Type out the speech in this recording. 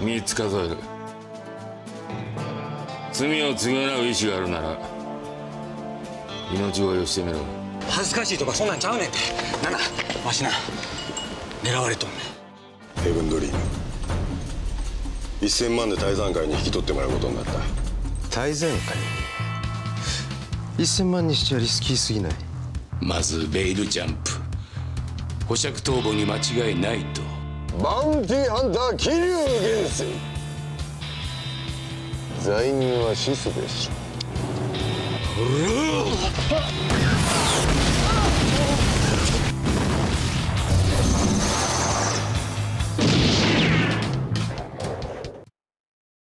3つ数える。罪を償う意思があるなら命乞いをしてみろ。恥ずかしいとかそんなんちゃうねんて。なんだわしな狙われとんねん。ヘブンドリーム1000万で泰山会に引き取ってもらうことになった。泰山会1000万にしちゃリスキーすぎない？まずベイルジャンプ、保釈逃亡に間違いないと。バウンティーハンター桐生元帥、罪人は死すべし。